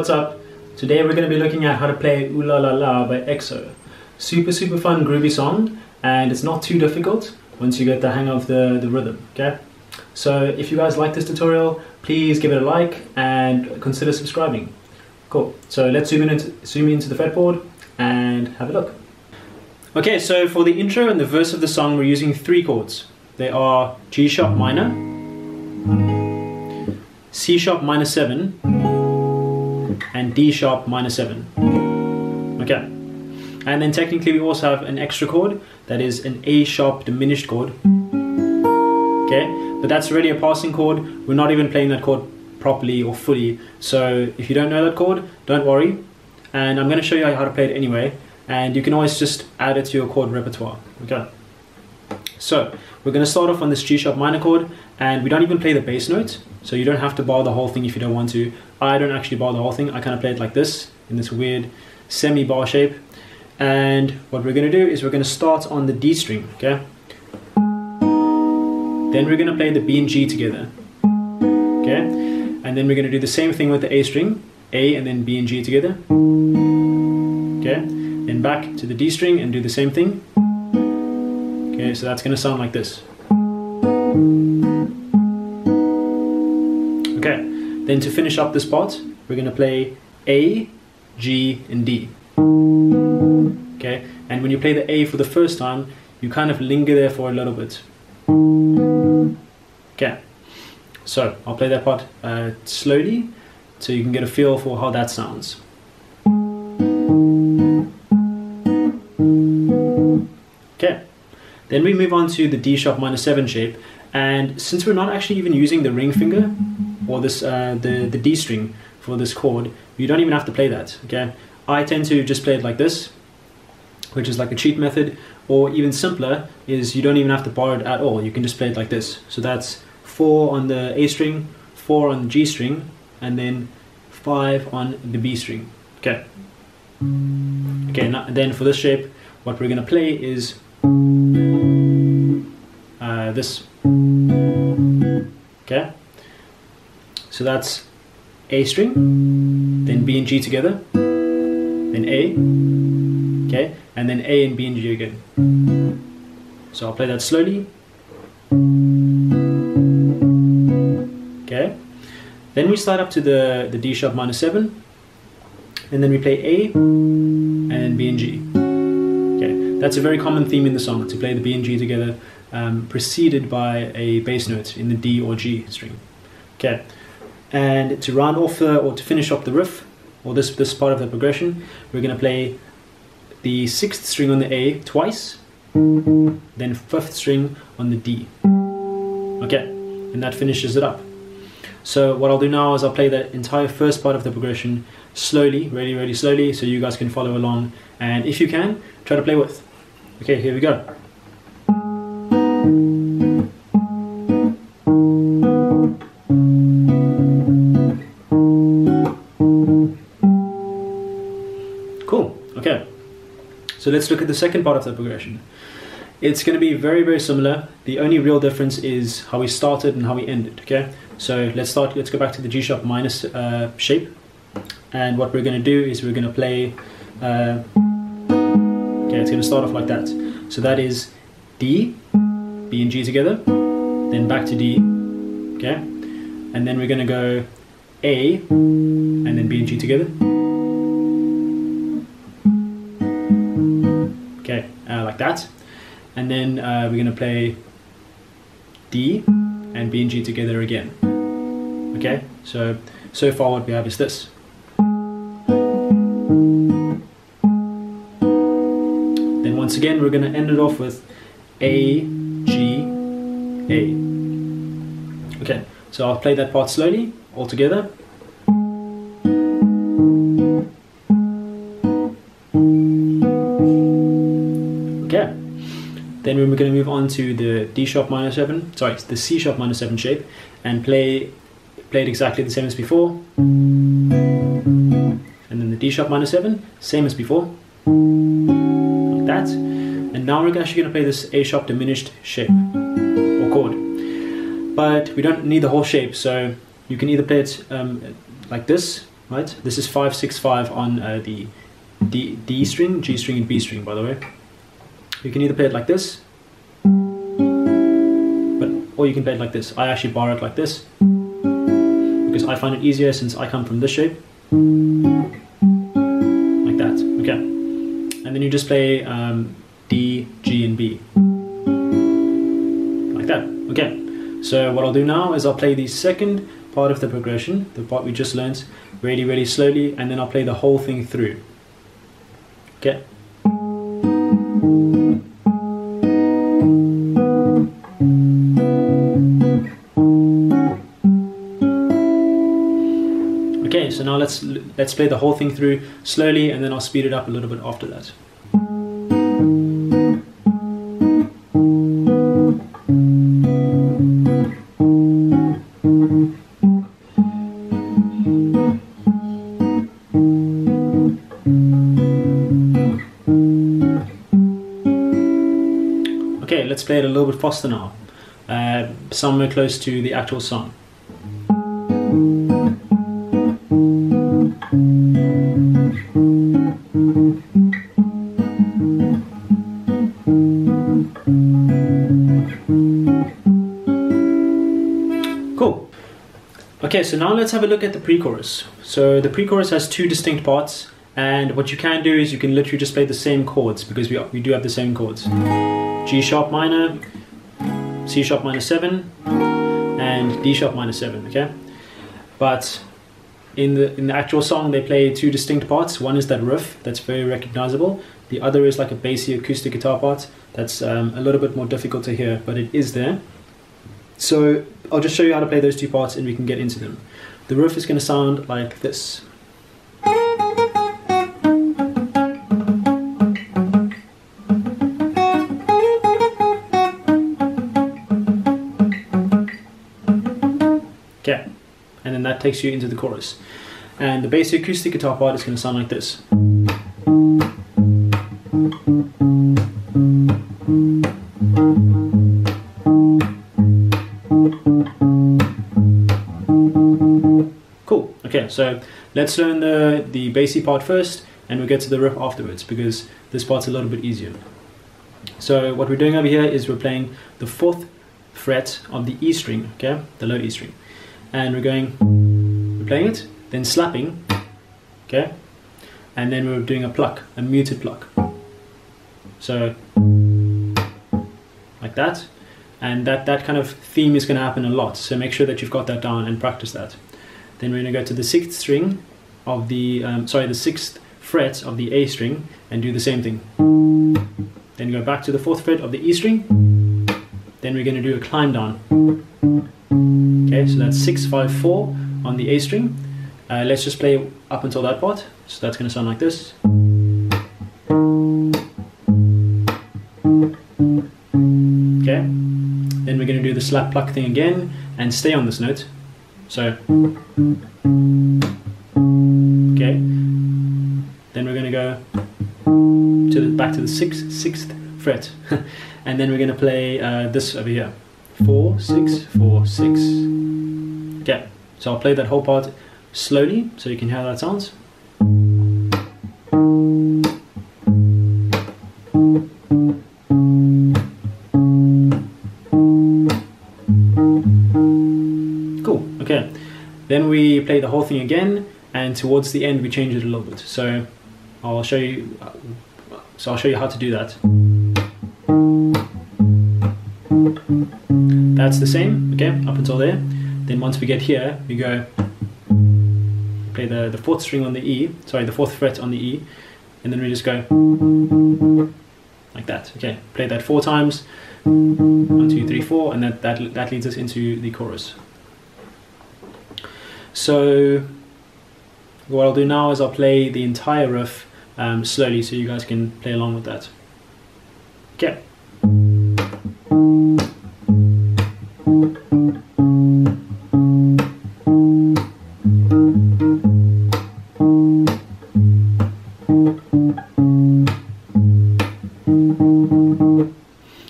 what's up? Today we're going to be looking at how to play Ooh La La La by EXO. Super fun groovy song, and it's not too difficult once you get the hang of the rhythm, okay? So if you guys like this tutorial, please give it a like and consider subscribing. Cool, so let's zoom into the fretboard and have a look. Okay, so for the intro and the verse of the song we're using three chords. They are G sharp minor, C sharp minor 7, and D sharp minor 7. Okay, and then technically we also have an extra chord that is an A sharp diminished chord. Okay, but that's already a passing chord. We're not even playing that chord properly or fully, so if you don't know that chord, don't worry, and I'm going to show you how to play it anyway, and you can always just add it to your chord repertoire. Okay, so we're going to start off on this G sharp minor chord, and we don't even play the bass note, so you don't have to bar the whole thing if you don't want to. I don't actually bar the whole thing, I kind of play it like this, in this weird semi bar shape. And what we're going to do is we're going to start on the D string, okay? Then we're going to play the B and G together, okay? And then we're going to do the same thing with the A string, A and then B and G together, okay? Then back to the D string and do the same thing, okay? So that's going to sound like this. Okay, then to finish up this part, we're going to play A, G, and D. Okay, and when you play the A for the first time, you kind of linger there for a little bit. Okay, so I'll play that part slowly so you can get a feel for how that sounds. Okay, then we move on to the D sharp minor 7 shape, and since we're not actually even using the ring finger, or this the D string for this chord, you don't even have to play that, okay? I tend to just play it like this, which is like a cheat method, or even simpler, is you don't even have to bar it at all, you can just play it like this. So that's 4 on the A string, 4 on the G string, and then 5 on the B string, okay? Okay, now, then for this shape, what we're gonna play is this, okay? So that's A string, then B and G together, then A, okay, and then A and B and G again. So I'll play that slowly. Okay, then we slide up to the D sharp minor 7, and then we play A and B and G. Okay, that's a very common theme in the song, to play the B and G together, preceded by a bass note in the D or G string. Okay. And to round off to finish up the riff, or this part of the progression, we're going to play the 6th string on the A twice, then 5th string on the D. Okay, and that finishes it up. So what I'll do now is I'll play that entire first part of the progression slowly, really, really slowly, so you guys can follow along, and if you can, try to play with. Okay, here we go. So let's look at the second part of the progression. It's going to be very similar. The only real difference is how we started and how we ended, okay? So let's go back to the G sharp minor shape, and what we're going to do is we're going to play okay, it's going to start off like that. So that is D, B and G together, then back to D, okay? And then we're going to go A and then B and G together. Okay, like that, and then we're going to play D and B and G together again. Okay, so far what we have is this. Then once again we're going to end it off with A, G, A. Okay, so I'll play that part slowly, all together. Okay, then we're going to move on to the D sharp minor 7, sorry, the C sharp minor 7 shape, and play it exactly the same as before. And then the D sharp minor 7, same as before, like that. And now we're actually going to play this A sharp diminished shape or chord, but we don't need the whole shape, so you can either play it like this, right? This is 5-6-5 on the D string, G string, and B string, by the way. You can either play it like this, or you can play it like this. I actually bar it like this, because I find it easier since I come from this shape. Like that, okay. And then you just play D, G, and B. Like that, okay. So what I'll do now is I'll play the second part of the progression, the part we just learned, really, really slowly, and then I'll play the whole thing through. Okay. Okay, so now let's play the whole thing through slowly, and then I'll speed it up a little bit after that. Okay, let's play it a little bit faster now, somewhere close to the actual song. Cool. Okay, so now let's have a look at the pre-chorus. So the pre-chorus has two distinct parts, and what you can do is you can literally just play the same chords, because we do have the same chords. G sharp minor, C sharp minor 7, and D sharp minor 7, okay? But in the actual song they play two distinct parts. One is that riff that's very recognizable. The other is like a bassy acoustic guitar part that's a little bit more difficult to hear, but it is there. So I'll just show you how to play those two parts and we can get into them. The riff is going to sound like this. Okay, and then that takes you into the chorus. And the bassy acoustic guitar part is going to sound like this. Cool, okay, so let's learn the bassy part first, and we'll get to the riff afterwards, because this part's a little bit easier. So what we're doing over here is we're playing the 4th fret of the E string, okay, the low E string. And we're playing it, then slapping, okay, and then we're doing a pluck, a muted pluck. So, like that, and that kind of theme is going to happen a lot, so make sure that you've got that down and practice that. Then we're going to go to the 6th string of the, sorry, the 6th fret of the A string, and do the same thing. Then go back to the 4th fret of the E string, then we're going to do a climb down. Okay, so that's 6-5-4 on the A string. Let's just play up until that part. So that's going to sound like this. Okay, then we're going to do the slap pluck thing again and stay on this note. So, okay, then we're going to go to back to the sixth fret, and then we're going to play this over here. 4-6-4-6. Okay, so I'll play that whole part slowly so you can hear how that sounds. Cool, okay. Then we play the whole thing again, and towards the end we change it a little bit. So I'll show you how to do that. That's the same, okay, up until there. Then once we get here, we go play the 4th string on the E, sorry, the 4th fret on the E, and then we just go like that, okay. Play that 4 times, 1, 2, 3, 4, and that leads us into the chorus. So what I'll do now is I'll play the entire riff slowly so you guys can play along with that. Okay.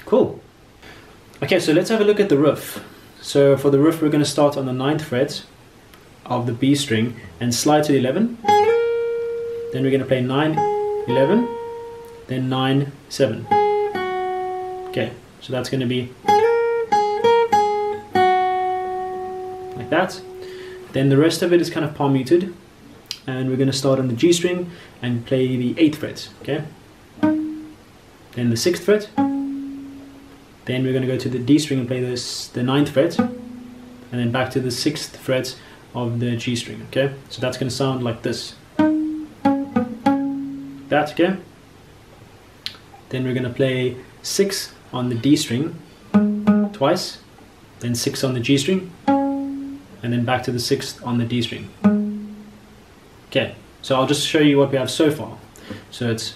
Cool. Okay, so let's have a look at the riff. So for the riff, we're going to start on the 9th fret of the B string and slide to the 11. Then we're going to play 9, 11, then 9, 7. Okay, so that's going to be like that. Then the rest of it is kind of palm muted, and we're going to start on the G string and play the 8th fret, okay? Then the 6th fret, then we're going to go to the D string and play this, the 9th fret, and then back to the 6th fret of the G string, okay? So that's going to sound like this. That, okay? Then we're going to play 6 on the D string twice, then 6 on the G string, and then back to the 6th on the D string. Okay, so I'll just show you what we have so far. So it's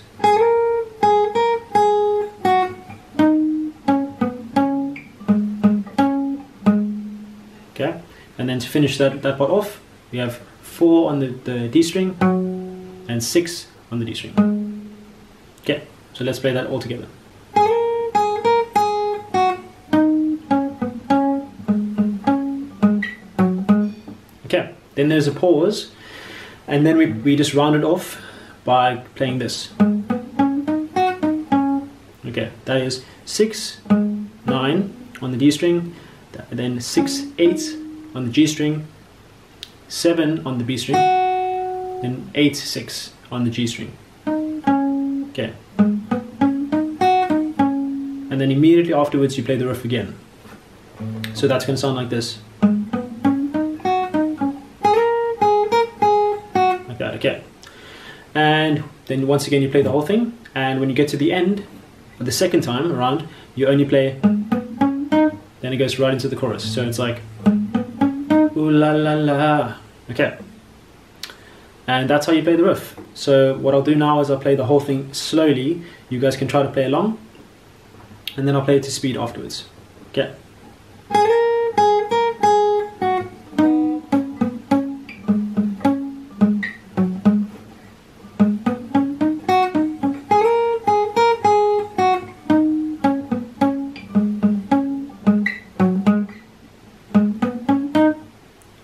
okay, and then to finish that part off, we have 4 on the D string and 6 on the D string. Okay, so let's play that all together. Okay, then there's a pause. And then we just round it off by playing this. Okay, that is 6, 9 on the D string, then 6, 8 on the G string, 7 on the B string, then 8, 6 on the G string. Okay. And then immediately afterwards you play the riff again. So that's going to sound like this. Okay, and then once again you play the whole thing, and when you get to the end, the second time around, you only play, then it goes right into the chorus, so it's like ooh la la la. Okay, and that's how you play the riff. So what I'll do now is I'll play the whole thing slowly, you guys can try to play along, and then I'll play it to speed afterwards. Okay.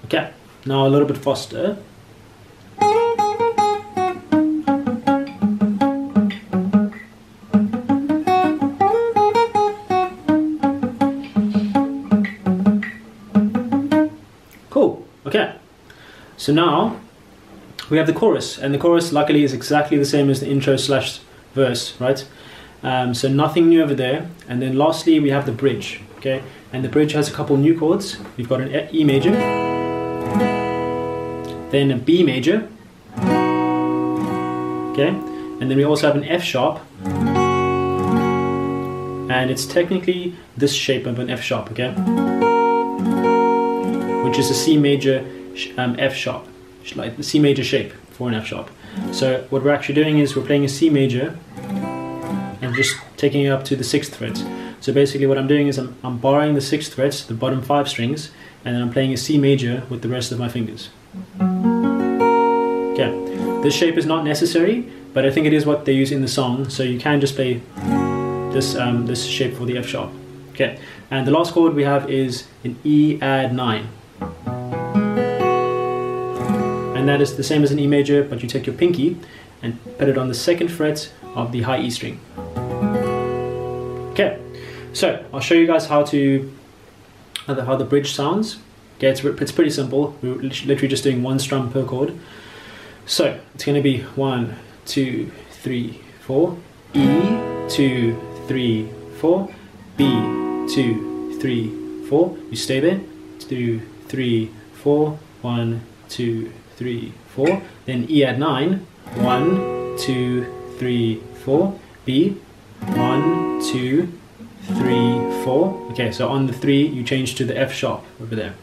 Okay, now a little bit faster. Cool, okay. So now we have the chorus, and the chorus luckily is exactly the same as the intro slash verse, right? So nothing new over there. And then lastly, we have the bridge, okay? And the bridge has a couple new chords. We've got an E major, then a B major, okay, and then we also have an F sharp, and it's technically this shape of an F sharp, okay, which is a C major F sharp, like the C major shape for an F sharp. So what we're actually doing is we're playing a C major and just taking it up to the 6th fret. So basically what I'm doing is I'm barring the 6th fret, the bottom 5 strings, and then I'm playing a C major with the rest of my fingers. Okay, this shape is not necessary, but I think it is what they use in the song, so you can just play this this shape for the F sharp. Okay, and the last chord we have is an E add 9, and that is the same as an E major, but you take your pinky and put it on the 2nd fret of the high E string. Okay, so I'll show you guys how the bridge sounds. Okay, it's pretty simple. We're literally just doing one strum per chord. So it's going to be 1, 2, 3, 4, E 2, 3, 4, B 2, 3, 4. You stay there. 2, 3, 4. 1, 2, 3, 4. Then E add 9. 1, 2, 3, 4. B. 1, 2, 3, 4. Okay, so on the 3 you change to the F sharp over there.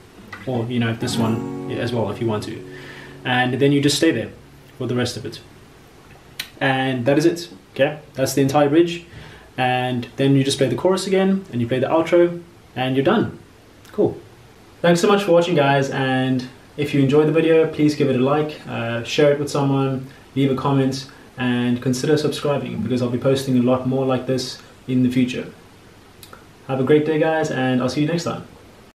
Or, you know, this one as well if you want to. And then you just stay there for the rest of it. And that is it, okay? That's the entire bridge. And then you just play the chorus again, and you play the outro, and you're done. Cool. Thanks so much for watching, guys, and if you enjoyed the video, please give it a like, share it with someone, leave a comment, and consider subscribing, because I'll be posting a lot more like this in the future. Have a great day, guys, and I'll see you next time.